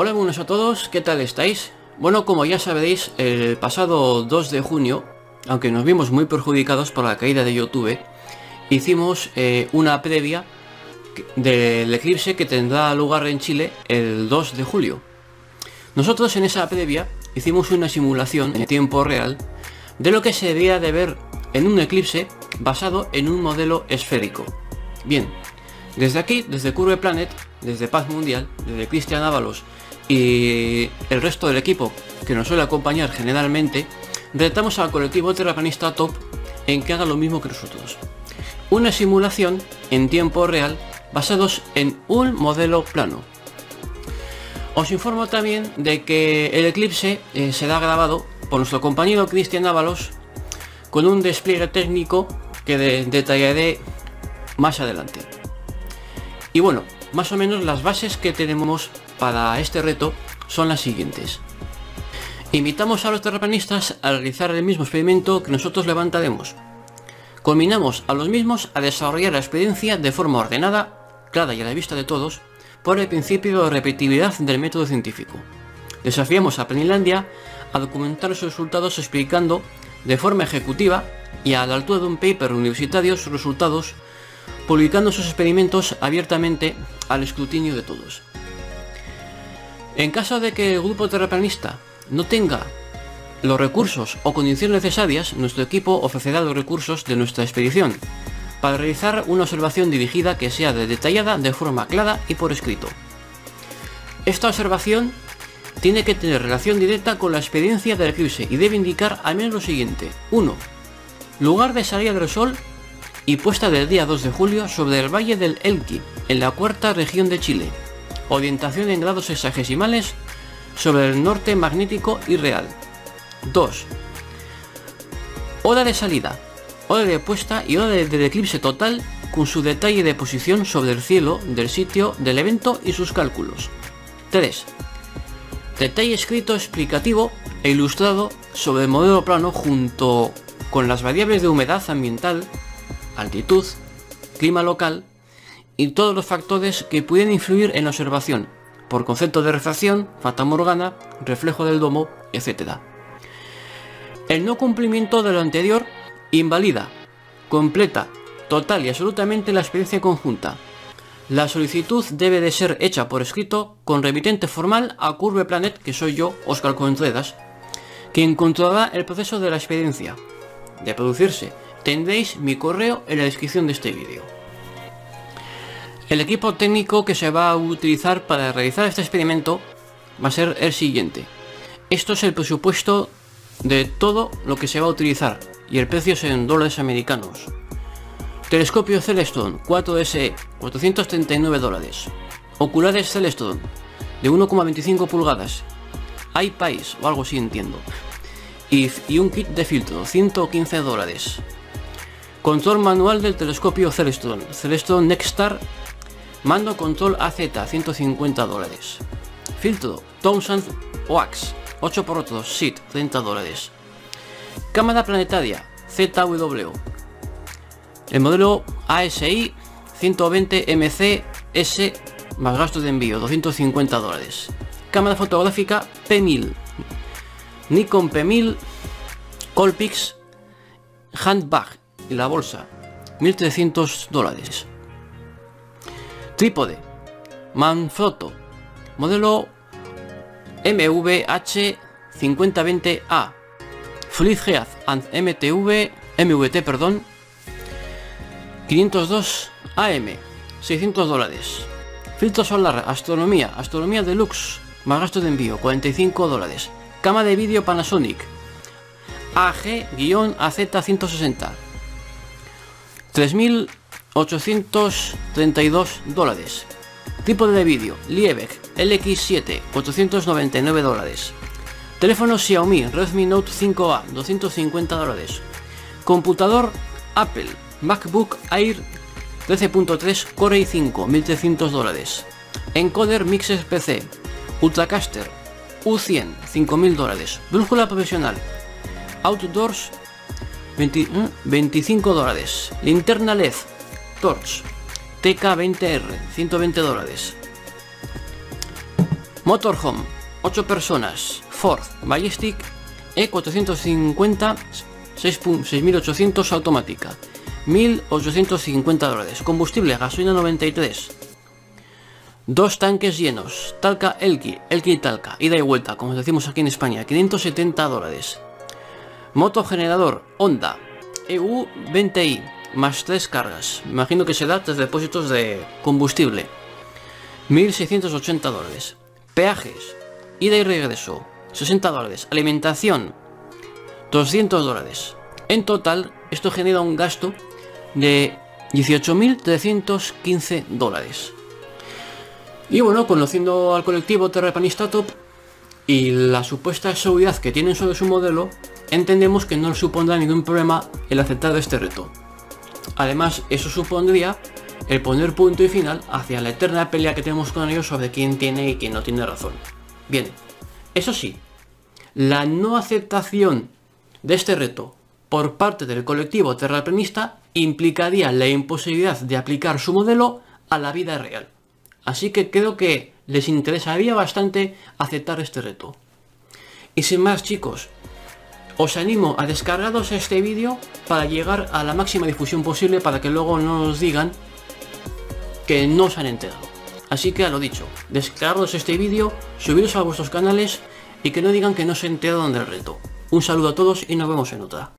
Hola, buenos a todos, ¿qué tal estáis? Bueno, como ya sabéis, el pasado 2 de junio, aunque nos vimos muy perjudicados por la caída de YouTube, hicimos una previa del eclipse que tendrá lugar en Chile el 2 de julio. Nosotros en esa previa hicimos una simulación en tiempo real de lo que se debía de ver en un eclipse basado en un modelo esférico. Bien, desde aquí, desde Curve Planet, desde Paz Mundial, desde Christian Ávalos y el resto del equipo que nos suele acompañar generalmente, retamos al colectivo terraplanista top en que haga lo mismo que nosotros. Una simulación en tiempo real basados en un modelo plano. Os informo también de que el eclipse será grabado por nuestro compañero Christian Ávalos con un despliegue técnico que detallaré más adelante. Y bueno, más o menos las bases que tenemos para este reto son las siguientes. Invitamos a los terraplanistas a realizar el mismo experimento que nosotros levantaremos. Combinamos a los mismos a desarrollar la experiencia de forma ordenada, clara y a la vista de todos, por el principio de repetibilidad del método científico. Desafiamos a Planilandia a documentar sus resultados explicando de forma ejecutiva y a la altura de un paper universitario sus resultados, publicando sus experimentos abiertamente al escrutinio de todos. En caso de que el grupo terraplanista no tenga los recursos o condiciones necesarias, nuestro equipo ofrecerá los recursos de nuestra expedición para realizar una observación dirigida que sea detallada de forma clara y por escrito. Esta observación tiene que tener relación directa con la experiencia del eclipse y debe indicar al menos lo siguiente. 1. Lugar de salida del sol y puesta del día 2 de julio sobre el valle del Elqui, en la cuarta región de Chile. Orientación en grados hexagesimales sobre el norte magnético y real. 2. Hora de salida, hora de puesta y hora del eclipse total con su detalle de posición sobre el cielo del sitio del evento y sus cálculos. 3. Detalle escrito explicativo e ilustrado sobre el modelo plano junto con las variables de humedad ambiental, altitud, clima local y todos los factores que pueden influir en la observación, por concepto de refracción, fata morgana, reflejo del domo, etc. El no cumplimiento de lo anterior invalida, completa, total y absolutamente la experiencia conjunta. La solicitud debe de ser hecha por escrito con remitente formal a Curve Planet, que soy yo, Oscar Contredas, quien controlará el proceso de la experiencia. De producirse, tendréis mi correo en la descripción de este vídeo. El equipo técnico que se va a utilizar para realizar este experimento va a ser el siguiente. Esto es el presupuesto de todo lo que se va a utilizar y el precio es en dólares americanos. Telescopio Celestron 4SE, $439. Oculares Celestron de 1,25 pulgadas. Hay país o algo así, entiendo. Y un kit de filtro, $115. Control manual del telescopio Celestron, Celestron Nexstar, mando control AZ, $150. Filtro Thomson Oax, 8x2, SIT, $30. Cámara planetaria, ZW. El modelo ASI, 120 MC S, más gastos de envío, $250. Cámara fotográfica P1000, Nikon P1000, Coolpix, handbag y la bolsa, $1.300. Trípode Manfrotto, modelo MVH5020A, Flight and MVT, $502 AM, $600. Filtro solar astronomía, astronomía deluxe, más gasto de envío, $45. Cama de vídeo Panasonic AG-AZ160, $3.832. Tipo de vídeo Liebek LX7, $499. Teléfono Xiaomi Redmi Note 5A, $250. Computador Apple MacBook Air 13.3 Core i5, $1.300. Encoder Mixes PC Ultracaster U 100, $5.000. Brújula profesional Outdoors, $25. Linterna LED Torch TK20R, $120. Motorhome, 8 personas, Ford Ballistic E450, 6800 automática, $1.850, combustible gasolina 93, dos tanques llenos, Talca Elqui, Elqui y Talca, ida y vuelta, como decimos aquí en España, $570, motogenerador Honda EU20i, más 3 cargas, me imagino que se da 3 depósitos de combustible, $1.680, peajes, ida y regreso, $60, alimentación, $200, en total esto genera un gasto de $18.315. Y bueno, conociendo al colectivo terraplanista top y la supuesta seguridad que tienen sobre su modelo, entendemos que no supondrá ningún problema el aceptar este reto. Además, eso supondría el poner punto y final hacia la eterna pelea que tenemos con ellos sobre quién tiene y quién no tiene razón. Bien, eso sí, la no aceptación de este reto por parte del colectivo terraplanista implicaría la imposibilidad de aplicar su modelo a la vida real. Así que creo que les interesaría bastante aceptar este reto. Y sin más, chicos, os animo a descargaros este vídeo para llegar a la máxima difusión posible, para que luego no os digan que no os han enterado. Así que a lo dicho, descargaros este vídeo, subiros a vuestros canales y que no digan que no se enteraron del reto. Un saludo a todos y nos vemos en otra.